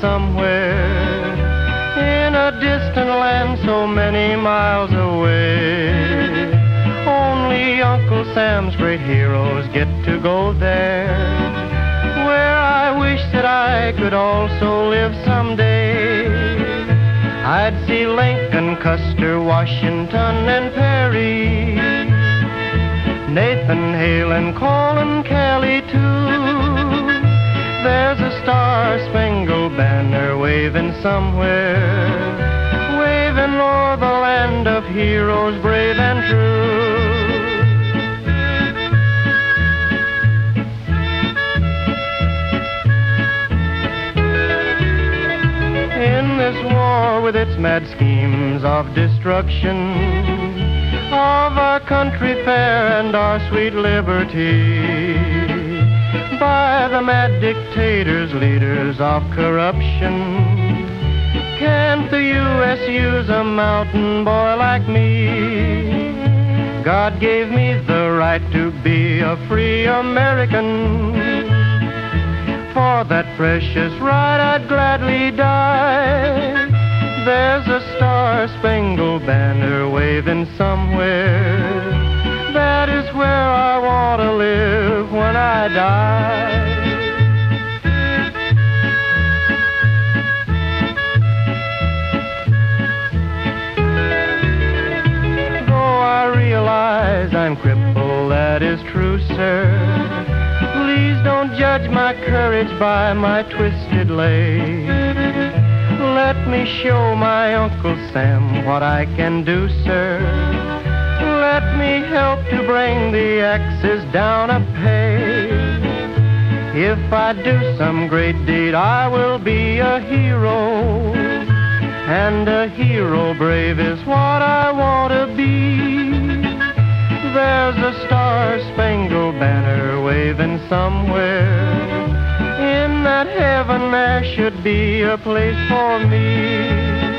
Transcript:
somewhere in a distant land so many miles away. Only Uncle Sam's great heroes get to go there, where I wish that I could also live someday. I'd see Lincoln, Custer, Washington, and Perry, Nathan, Hale, and Cole, and Kelly, too. There's a star-spangled banner waving somewhere, waving o'er the land of heroes brave and true. In this war with its mad schemes of destruction of our country fair and our sweet liberty, by the mad dictators, leaders of corruption, can't the U.S. use a mountain boy like me? God gave me the right to be a free American. For that precious right I'd gladly die. There's a star-spangled banner waving somewhere. That is where I want to live when I die. Though I realize I'm crippled, that is true, sir. Please don't judge my courage by my twisted leg. Let me show my Uncle Sam what I can do, sir. Let me help to bring the axes down a peg. If I do some great deed, I will be a hero. And a hero brave is what I want to be. There's a star-spangled banner waving somewhere. In that heaven there should be a place for me.